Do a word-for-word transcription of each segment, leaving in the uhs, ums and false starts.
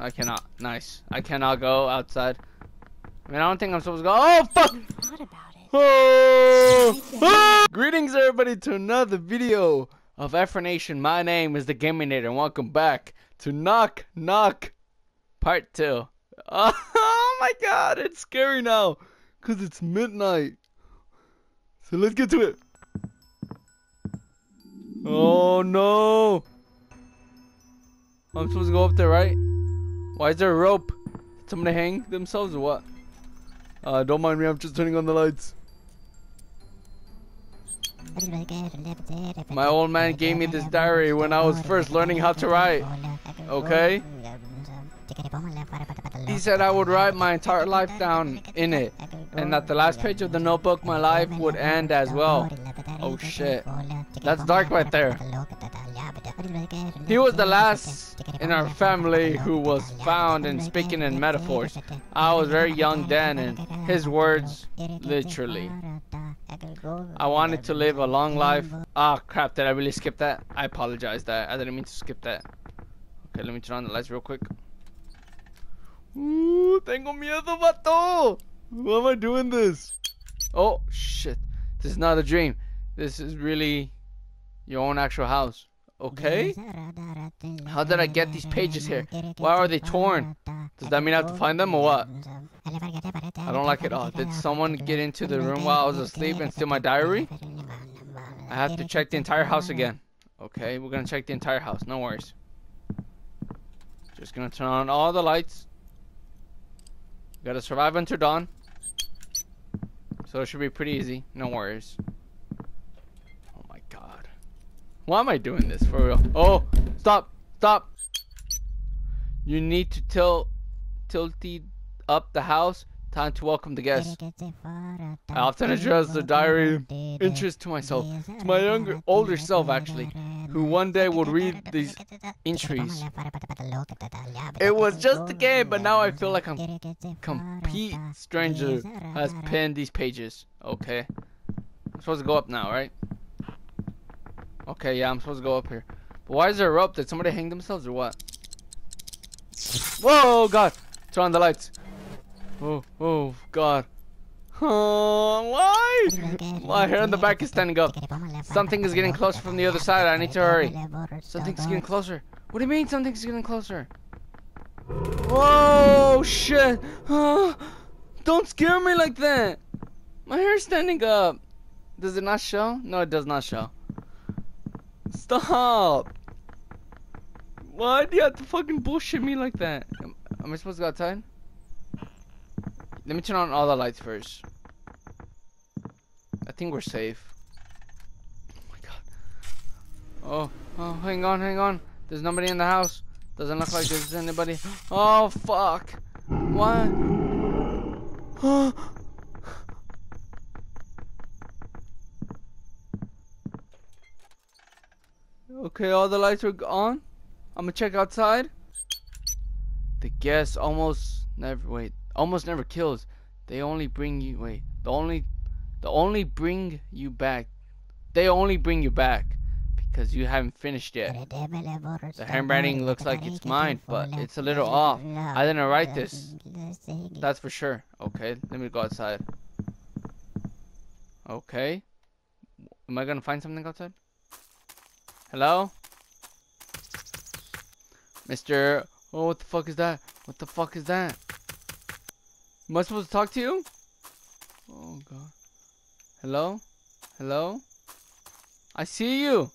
I cannot. Nice. I cannot go outside. I mean, I don't think I'm supposed to go. Oh, fuck! You've thought about it. Oh! Oh! Greetings, everybody, to another video of Efrenation. My name is the Gamerminator, and welcome back to Knock Knock Part Two. Oh my God, it's scary now, cause it's midnight. So let's get to it. Oh no! I'm supposed to go up there, right? Why is there a rope? Did somebody hang themselves or what? Uh, don't mind me, I'm just turning on the lights. My old man gave me this diary when I was first learning how to write. Okay? He said I would write my entire life down in it, and that the last page of the notebook, my life would end as well. Oh shit. That's dark right there. He was the last in our family who was found in speaking in metaphors. I was very young then, and his words, literally. I wanted to live a long life. Ah, crap, did I really skip that? I apologize that. I didn't mean to skip that. Okay, let me turn on the lights real quick. Ooh, tengo miedo, vato! Why am I doing this? Oh, shit. This is not a dream. This is really your own actual house. Okay? How did I get these pages here? Why are they torn? Does that mean I have to find them or what? I don't like it all. Did someone get into the room while I was asleep and steal my diary? I have to check the entire house again. Okay, we're gonna check the entire house. No worries. Just gonna turn on all the lights. We gotta survive until dawn. So it should be pretty easy. No worries. Why am I doing this for real? Oh, stop, stop. You need to tilt, tilty up the house. Time to welcome the guests. I often address the diary interest to myself, to my younger, older self actually, who one day would read these entries. It was just a game, but now I feel like a complete stranger has penned these pages. Okay, I'm supposed to go up now, right? Okay, yeah, I'm supposed to go up here. But why is there a rope? Did somebody hang themselves or what? Whoa, God. Turn on the lights. Oh, oh, God. Oh, why? My hair on the back is standing up. Something is getting closer from the other side. I need to hurry. Something's getting closer. What do you mean something's getting closer? Whoa, shit. Oh, don't scare me like that. My hair's standing up. Does it not show? No, it does not show. Stop! Why do you have to fucking bullshit me like that? Am, am I supposed to go outside? Let me turn on all the lights first. I think we're safe. Oh my God. Oh, oh, hang on, hang on. There's nobody in the house. Doesn't look like there's anybody. Oh, fuck. What? Oh. Okay, all the lights are on. I'm gonna check outside. The guest almost never wait. Almost never kills. They only bring you wait. The only, the only bring you back. They only bring you back because you haven't finished yet. The handwriting looks like it's mine, but it's a little off. I didn't write this. That's for sure. Okay, let me go outside. Okay. Am I gonna find something outside? Hello? Mister Oh, what the fuck is that? What the fuck is that? Am I supposed to talk to you? Oh God. Hello? Hello? I see you.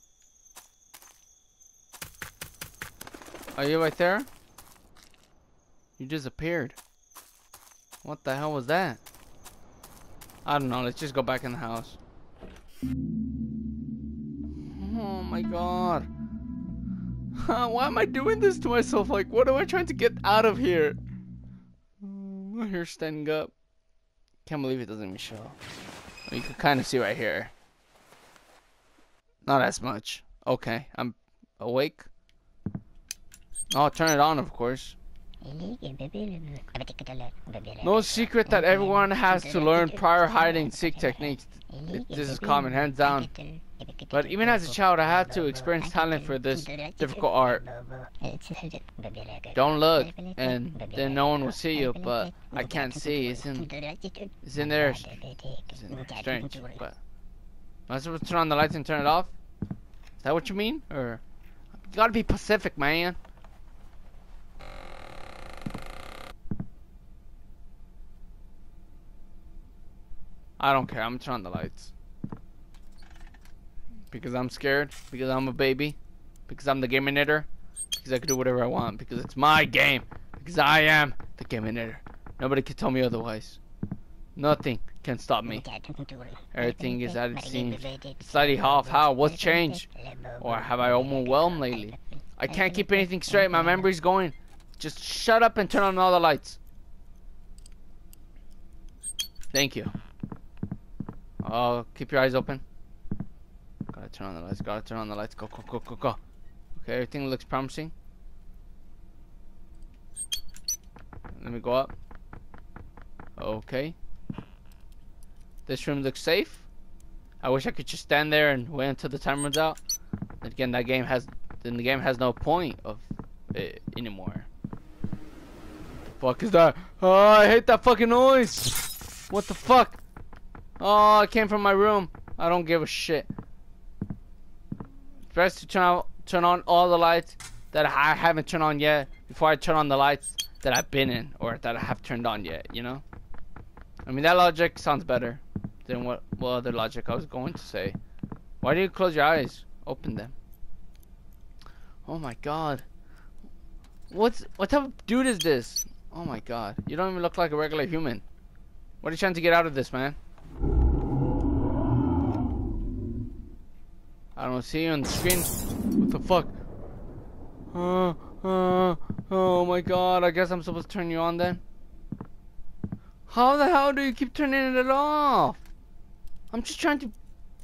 Are you right there? You disappeared. What the hell was that? I don't know, let's just go back in the house. Oh my God. Huh, why am I doing this to myself? Like, what am I trying to get out of here? My hair's standing up. Can't believe it doesn't even show. You can kind of see right here. Not as much. Okay, I'm awake. Oh, turn it on, of course. No secret that everyone has to learn prior hiding and seek techniques. This is common, hands down. But even as a child, I had to experience talent for this difficult art. Don't look, and then no one will see you, but I can't see. It's in, it's in there. It's in strange, but... Might as well turn on the lights and turn it off? Is that what you mean? Or... You gotta be Pacific, man. I don't care, I'm gonna turn on the lights. Because I'm scared, because I'm a baby, because I'm the Gamerminator, because I can do whatever I want, because it's my game, because I am the Gamerminator. Nobody can tell me otherwise. Nothing can stop me. Everything is at its seams. Slightly half how, what's changed? Or have I overwhelmed lately? I can't keep anything straight, my memory's going. Just shut up and turn on all the lights. Thank you. Oh, keep your eyes open. Gotta turn on the lights, gotta turn on the lights. Go, go, go, go, go. Okay, everything looks promising. Let me go up. Okay. This room looks safe. I wish I could just stand there and wait until the time runs out. And again, that game has... Then the game has no point of it anymore. What the fuck is that? Oh, I hate that fucking noise! What the fuck? Oh, it came from my room. I don't give a shit. First to turn out, turn on all the lights that I haven't turned on yet before I turn on the lights that I've been in or that I have turned on yet, you know? I mean, that logic sounds better than what, what other logic I was going to say. Why do you close your eyes? Open them. Oh my god. What's, what type of dude is this? Oh my god. You don't even look like a regular human. What are you trying to get out of this, man? I don't see you on the screen. What the fuck? Uh, uh, oh my god, I guess I'm supposed to turn you on then. How the hell do you keep turning it off? I'm just trying to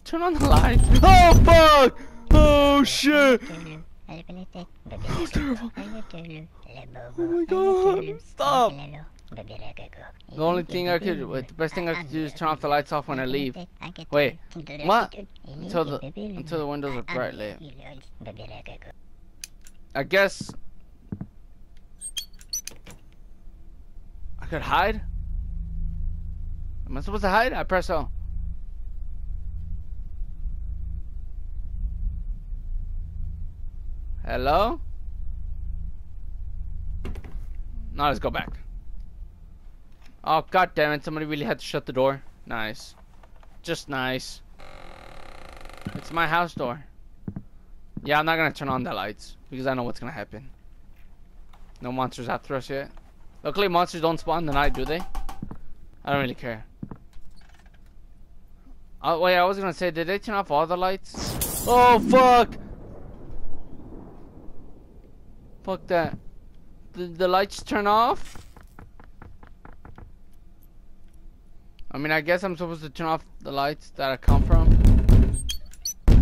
turn on the lights. Oh fuck! Oh shit! Oh, terrible. Oh my god, stop! The only thing I could, wait, the best thing I could do is turn off the lights off when I leave. Wait, what? Until the, until the windows are bright lit. I guess I could hide? Am I supposed to hide? I press O. Hello? Now let's go back. Oh god damn it, somebody really had to shut the door. Nice. Just nice. It's my house door. Yeah, I'm not gonna turn on the lights because I know what's gonna happen. No monsters after us yet. Luckily monsters don't spawn in the night, do they? I don't really care. Oh wait, I was gonna say, did they turn off all the lights? Oh fuck! Fuck that. Did the lights turn off? I mean, I guess I'm supposed to turn off the lights that I come from.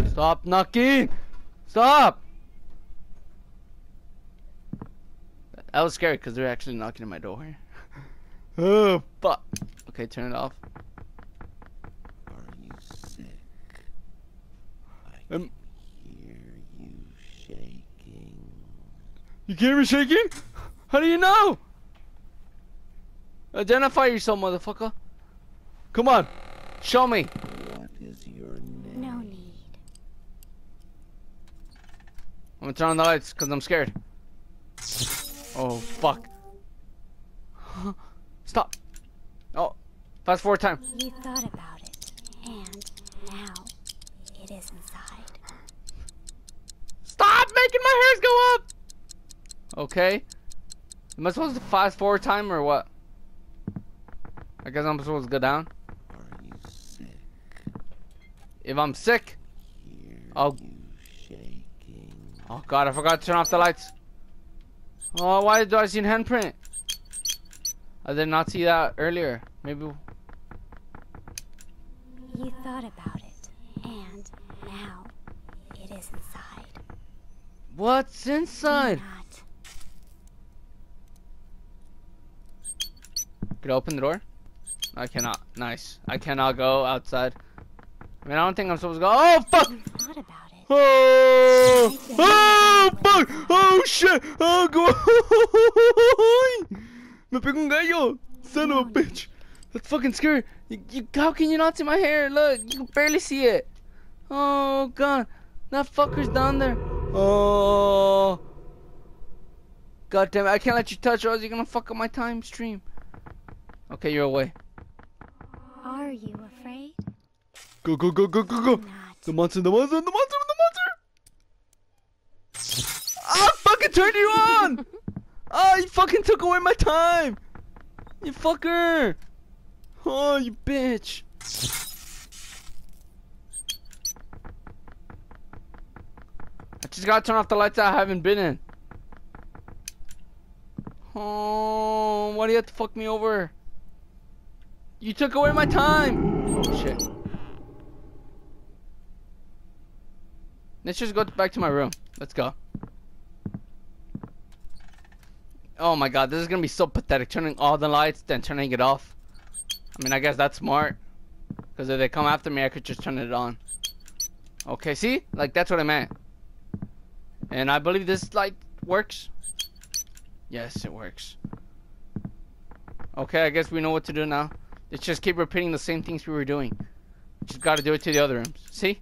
Stop knocking! Stop! That was scary because they're actually knocking at my door. Oh, fuck. Okay, turn it off. Are you sick? I um, can hear you shaking. You can hear me shaking? How do you know? Identify yourself, motherfucker. Come on, show me. What is your name? No need. I'm gonna turn on the lights because I'm scared. Oh fuck! Stop. Oh, fast forward time. You thought about it, and now it is inside. Stop making my hairs go up. Okay. Am I supposed to fast forward time or what? I guess I'm supposed to go down. If I'm sick, I'll... Oh god, I forgot to turn off the lights. Oh, why do I see a handprint? I did not see that earlier. Maybe... You thought about it, and now it is inside. What's inside? Do not Could I open the door? I cannot. Nice. I cannot go outside. I mean, I don't think I'm supposed to go. Oh, fuck! Thought about it. Oh, oh, fuck! Oh, shit! Oh, go! Me pegó un gallo! Son of a bitch! That's fucking scary. You, you, how can you not see my hair? Look, you can barely see it. Oh, God. That fucker's down there. Oh. God damn it. I can't let you touch or else you're gonna fuck up my time stream. Okay, you're away. Are you afraid? Go, go, go, go, go, go. The monster, the monster, the monster, the monster. I fucking turned you on. Oh, you fucking took away my time. You fucker. Oh, you bitch. I just gotta turn off the lights I haven't been in. Oh, why do you have to fuck me over? You took away my time. Oh, shit. Let's just go back to my room. Let's go. Oh my god, this is gonna be so pathetic. Turning all the lights, then turning it off. I mean, I guess that's smart. Because if they come after me, I could just turn it on. Okay, see? Like, that's what I meant. And I believe this light works. Yes, it works. Okay, I guess we know what to do now. Let's just keep repeating the same things we were doing. Just gotta do it to the other rooms. See?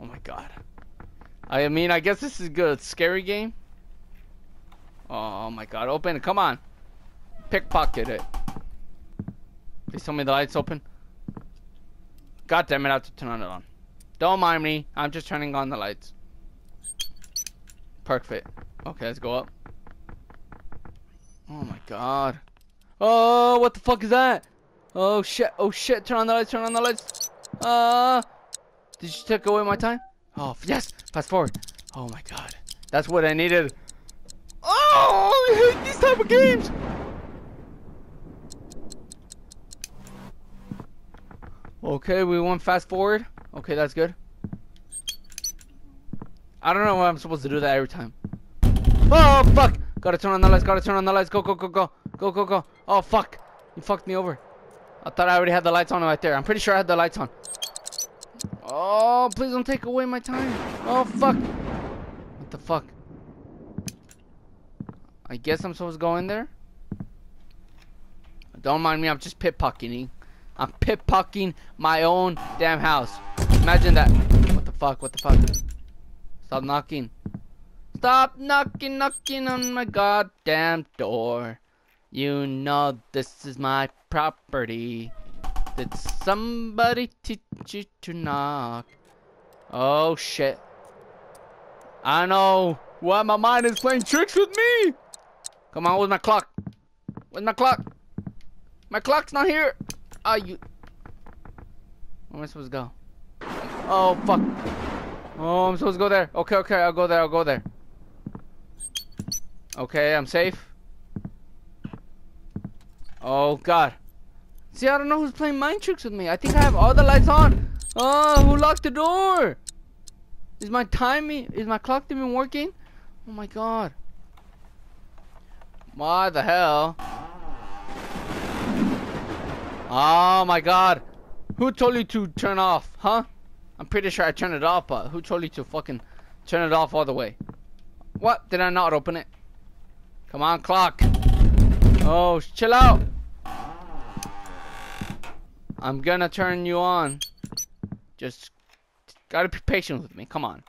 Oh my god. I mean, I guess this is good. It's a scary game. Oh my god, open it. Come on. Pickpocket it. Please tell me the light's open. God damn it, I have to turn it on. Don't mind me. I'm just turning on the lights. Perfect. Okay, let's go up. Oh my god. Oh, what the fuck is that? Oh shit. Oh shit. Turn on the lights. Turn on the lights. Uh, did you take away my time? Oh, yes. Fast forward. Oh my god. That's what I needed. Oh, I hate these type of games. Okay, we went fast forward. Okay, that's good. I don't know why I'm supposed to do that every time. Oh, fuck. Gotta turn on the lights. Gotta turn on the lights. Go, go, go, go. Go, go, go. Oh, fuck. You fucked me over. I thought I already had the lights on right there. I'm pretty sure I had the lights on. Oh, please don't take away my time. Oh, fuck. What the fuck? I guess I'm supposed to go in there. Don't mind me. I'm just pickpocketing. I'm pickpocketing my own damn house. Imagine that. What the fuck? What the fuck? Stop knocking. Stop knocking, knocking on my goddamn door. You know this is my property. Did somebody teach you to knock? Oh shit. I know why my mind is playing tricks with me. Come on, where's my clock? Where's my clock? My clock's not here. Ah, you. Where am I supposed to go? Oh, fuck. Oh, I'm supposed to go there. Okay, okay, I'll go there, I'll go there. Okay, I'm safe. Oh, God. See, I don't know who's playing mind tricks with me. I think I have all the lights on. Oh, who locked the door? Is my timing, is my clock even working? Oh, my God. What the hell? Oh my god. Who told you to turn off, huh? I'm pretty sure I turned it off, but who told you to fucking turn it off all the way? What? Did I not open it? Come on, clock. Oh, chill out. I'm gonna turn you on. Just gotta be patient with me. Come on.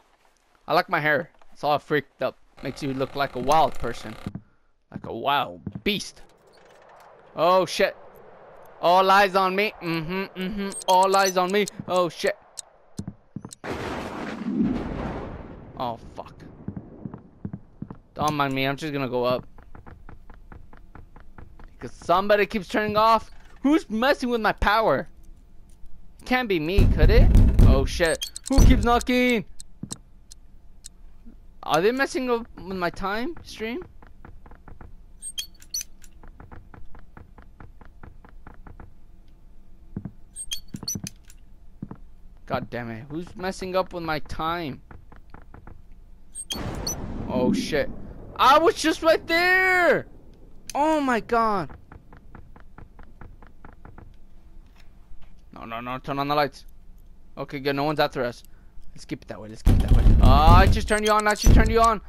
I like my hair. It's all freaked up. Makes you look like a wild person. Like a wild beast. Oh shit. All eyes on me. Mm-hmm. Mm-hmm. All eyes on me. Oh shit. Oh fuck. Don't mind me. I'm just gonna go up. Because somebody keeps turning off. Who's messing with my power? Can't be me, could it? Oh shit. Who keeps knocking? Are they messing up with my time stream? God damn it. Who's messing up with my time? Oh shit. I was just right there. Oh my god. No, no, no. Turn on the lights. Okay, good. No one's after us. Let's keep it that way. Let's keep it that way. Oh, I just turned you on. I just turned you on.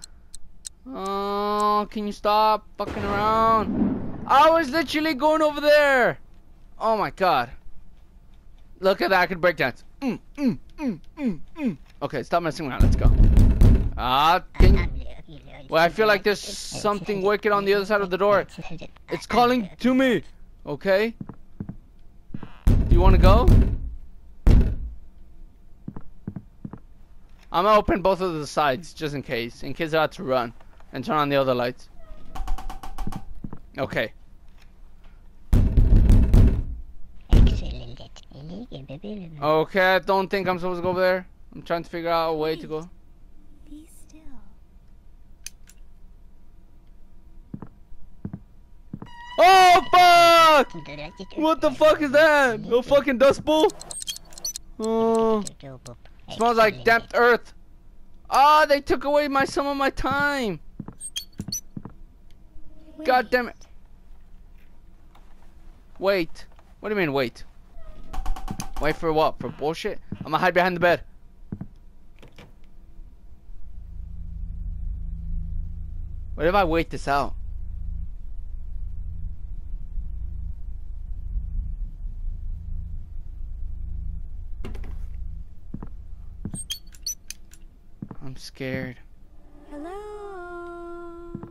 Oh, can you stop fucking around? I was literally going over there. Oh my god. Look at that. I could break dance. Mm, mm, mm, mm, mm. Okay, stop messing around. Let's go. Ah, can you... Well, I feel like there's something wicked on the other side of the door. It's calling to me. Okay. Do you want to go? I'm gonna open both of the sides just in case. In case I have to run. And turn on the other lights. Okay. Okay, I don't think I'm supposed to go over there. I'm trying to figure out a way to go. Be still. Oh fuck! What the fuck is that? No fucking dust bowl? Oh, smells like damp earth. Ah, oh, they took away my some of my time. Wait. God damn it. Wait. What do you mean wait? Wait for what? For bullshit? I'm gonna hide behind the bed. What if I wait this out? I'm scared. Hello.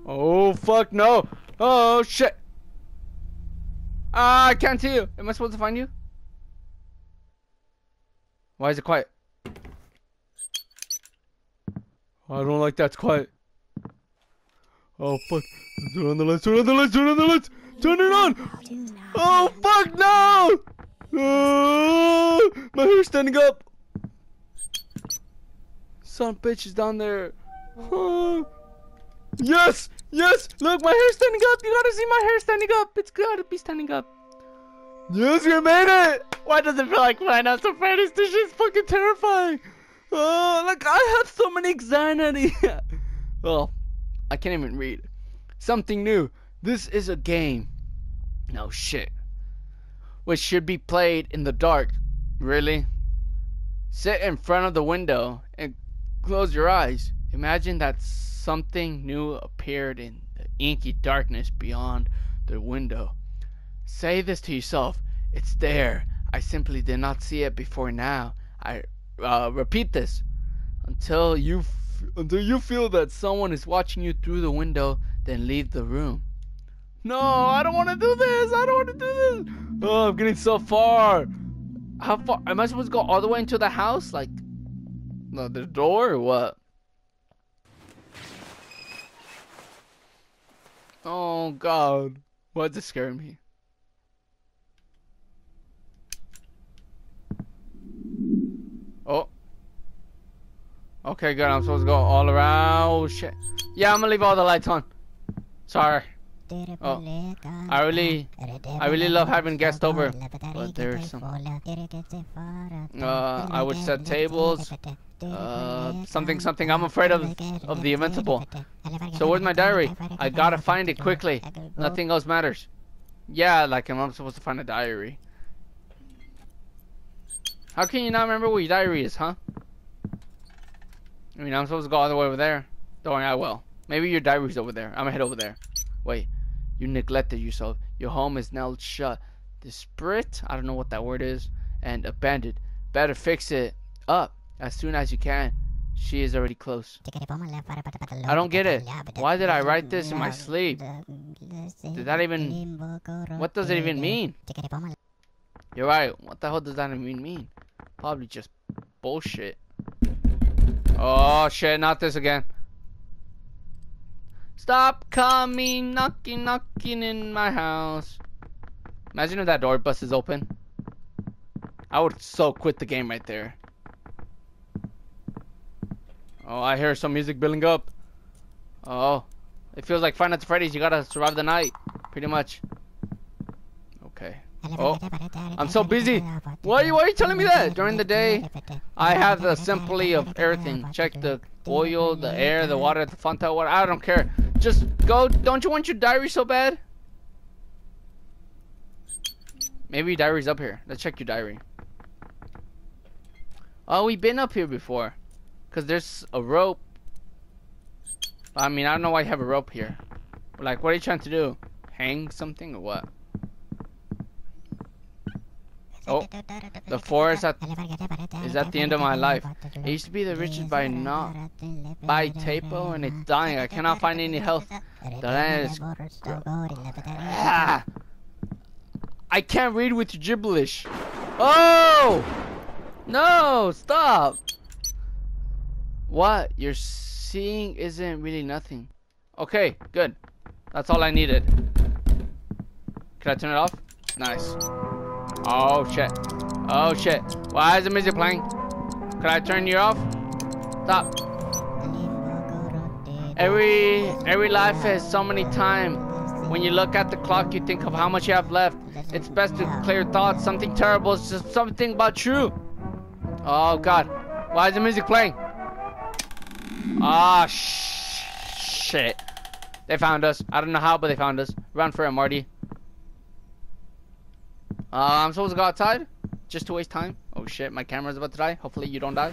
Oh fuck no. Oh shit. Ah, I can't see you. Am I supposed to find you? Why is it quiet? Oh, I don't like that. It's quiet. Oh fuck. Turn on the lights, turn on the lights, turn on the lights. Turn it on. Oh fuck no. Oh, my hair's standing up. Son of a bitch is down there. Oh. Yes. Yes. Look, my hair's standing up. You gotta see my hair standing up. It's gotta be standing up. Yes, you made it! Why does it feel like Five Nights at Freddy's? This shit's fucking terrifying! Oh, like, I have so many anxiety! Well, I can't even read. Something new. This is a game. No shit. Which should be played in the dark. Really? Sit in front of the window and close your eyes. Imagine that something new appeared in the inky darkness beyond the window. Say this to yourself. It's there. I simply did not see it before now. I uh, repeat this until you f until you feel that someone is watching you through the window. Then leave the room. No, I don't want to do this. I don't want to do this. Oh, I'm getting so far. How far? Am I supposed to go all the way into the house? Like, no, the door or what? Oh God, why's it scaring me? Oh. Okay, good. I'm supposed to go all around. Oh, shit. Yeah, I'm gonna leave all the lights on. Sorry. Oh. I really, I really love having guests over. But there's some. Uh, I would set tables. Uh, something, something. I'm afraid of, of the invincible. So where's my diary? I gotta find it quickly. Nothing else matters. Yeah, like I'm supposed to find a diary. How can you not remember where your diary is, huh? I mean, I'm supposed to go all the way over there. Don't worry, I will. Maybe your diary's over there. I'm gonna head over there. Wait, you neglected yourself. Your home is now shut. Disparate? I don't know what that word is. And abandoned. Better fix it up as soon as you can. She is already close. I don't get it. Why did I write this in my sleep? Did that even... What does it even mean? You're right. What the hell does that even mean? Probably just bullshit. Oh shit, not this again. Stop coming knocking knocking in my house. Imagine if that door bust is open. I would so quit the game right there. Oh, I hear some music building up. Oh, it feels like Five Nights at Freddy's. You gotta survive the night, pretty much. Okay. Oh, I'm so busy. Why are, you, why are you telling me that? During the day, I have the simplicity of everything. Check the oil, the air, the water, the Fanta, water. I don't care. Just go. Don't you want your diary so bad? Maybe your diary's up here. Let's check your diary. Oh, we've been up here before. Because there's a rope. I mean, I don't know why you have a rope here. Like, what are you trying to do? Hang something or what? Oh, the forest at, is at the end of my life. I used to be the richest by not by Tapo, and it's dying. I cannot find any health. The land is... Ah! I can't read with your gibberish. Oh! No! Stop! What you're seeing isn't really nothing. Okay, good. That's all I needed. Can I turn it off? Nice. Oh shit. Oh shit. Why is the music playing? Can I turn you off? Stop. Every every life has so many time. When you look at the clock, you think of how much you have left. It's best to clear thoughts. Something terrible is just something but true. Oh god. Why is the music playing? Ah, oh, sh shit. They found us. I don't know how, but they found us. Run for it, Marty. Uh, I'm supposed to go outside just to waste time. Oh shit, my camera's about to die. Hopefully you don't die.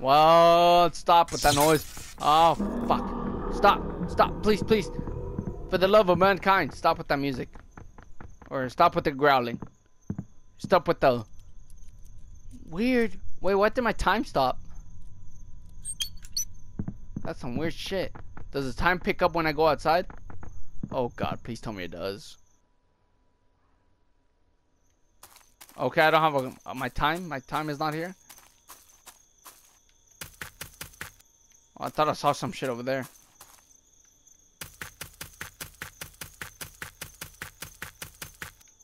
Well, stop with that noise. Oh fuck. Stop. Stop. Please, please. For the love of mankind, stop with that music. Or stop with the growling. Stop with the... Weird. Wait, what did my time stop? That's some weird shit. Does the time pick up when I go outside? Oh god, please tell me it does. Okay, I don't have a, my time. My time is not here. Oh, I thought I saw some shit over there.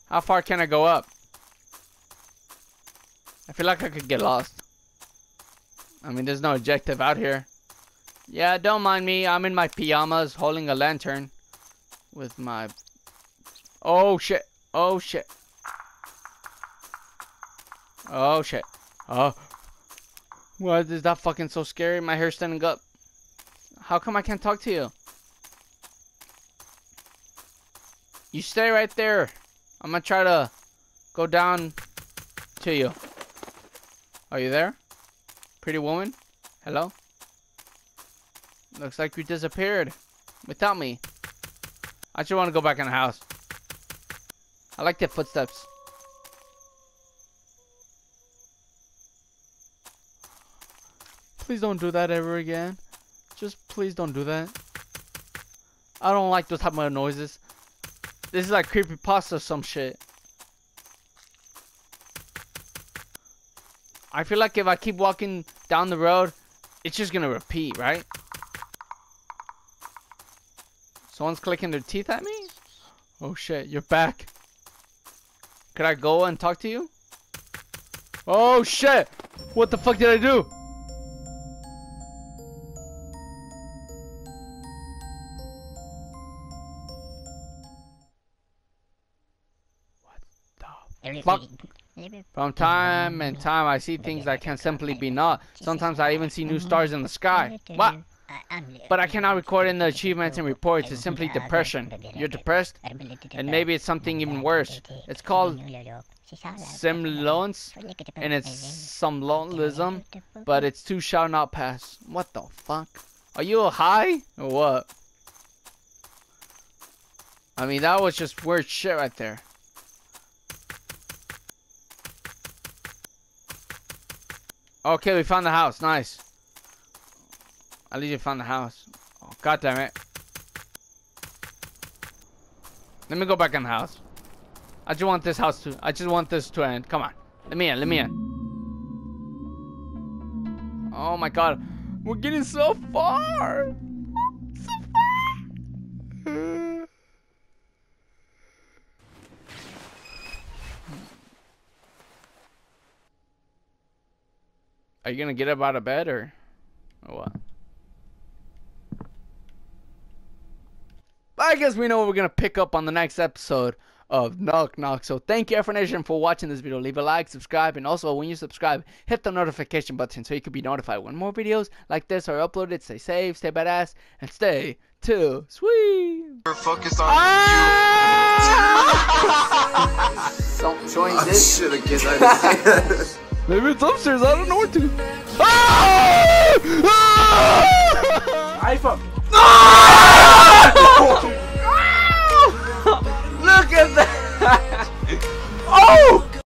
How far can I go up? I feel like I could get lost. I mean, there's no objective out here. Yeah, don't mind me. I'm in my pajamas holding a lantern with my... Oh, shit. Oh, shit. Oh shit. Oh. Why is that fucking so scary? My hair's standing up. How come I can't talk to you? You stay right there. I'm gonna try to go down to you. Are you there? Pretty woman? Hello? Looks like you disappeared without me. I just want to go back in the house. I like the footsteps. Please don't do that ever again. Just please don't do that. I don't like those type of noises. This is like creepypasta or some shit. I feel like if I keep walking down the road, it's just gonna repeat, right? Someone's clicking their teeth at me? Oh shit, you're back. Could I go and talk to you? Oh shit! What the fuck did I do? Fuck. From time and time I see things that can simply be not. Sometimes I even see new stars in the sky. What? But I cannot record in the achievements and reports. It's simply depression. You're depressed? And maybe it's something even worse. It's called semblance, and it's somnambulism, but it's too shall not pass. What the fuck? Are you high? Or what? I mean, that was just weird shit right there. Okay, we found the house. Nice. At least we found the house. Oh, god damn it. Let me go back in the house. I just want this house to... I just want this to end. Come on. Let me in. Let me in. Oh, my god. We're getting so far. So far. Are you gonna get up out of bed or, or what? I guess we know what we're gonna pick up on the next episode of Knock Knock. So thank you, Efrenation, for watching this video. Leave a like, subscribe, and also when you subscribe, hit the notification button so you can be notified when more videos like this are uploaded. Stay safe, stay badass, and stay too sweet. We're focused on ah! you. Don't join oh, this. Shit, I guess I Maybe it's upstairs. I don't know what to. Ah! Ah! iPhone. Ah! Look at that. Oh!